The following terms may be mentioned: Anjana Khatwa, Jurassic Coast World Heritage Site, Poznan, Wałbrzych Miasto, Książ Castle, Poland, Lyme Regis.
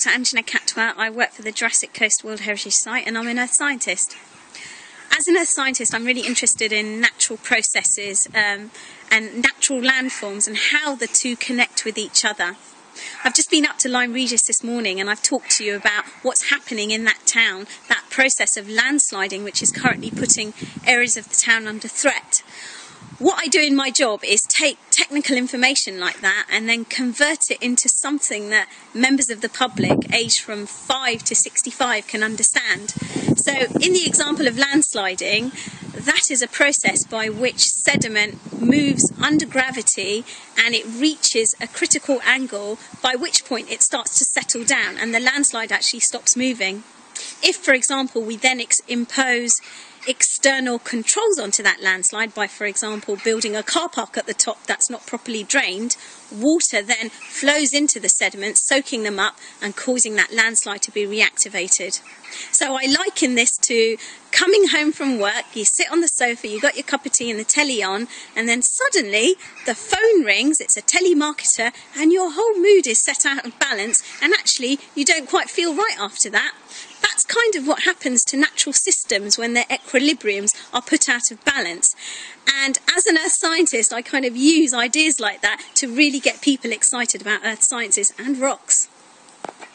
It's Anjana Khatwa. I work for the Jurassic Coast World Heritage Site and I'm an earth scientist. As an earth scientist, I'm really interested in natural processes and natural landforms and how the two connect with each other. I've just been up to Lyme Regis this morning and I've talked to you about what's happening in that town, that process of landsliding which is currently putting areas of the town under threat. What I do in my job is take technical information like that and then convert it into something that members of the public aged from 5 to 65 can understand. So in the example of landsliding, that is a process by which sediment moves under gravity and it reaches a critical angle by which point it starts to settle down and the landslide actually stops moving. If, for example, we then impose external controls onto that landslide by, for example, building a car park at the top that's not properly drained, water then flows into the sediments, soaking them up and causing that landslide to be reactivated. So I liken this to coming home from work, you sit on the sofa, you got your cup of tea and the telly on, and then suddenly the phone rings, it's a telemarketer, and your whole mood is set out of balance, and actually you don't quite feel right after that. That's kind of what happens to natural systems when their equilibriums are put out of balance. And as an earth scientist, I kind of use ideas like that to really get people excited about earth sciences and rocks.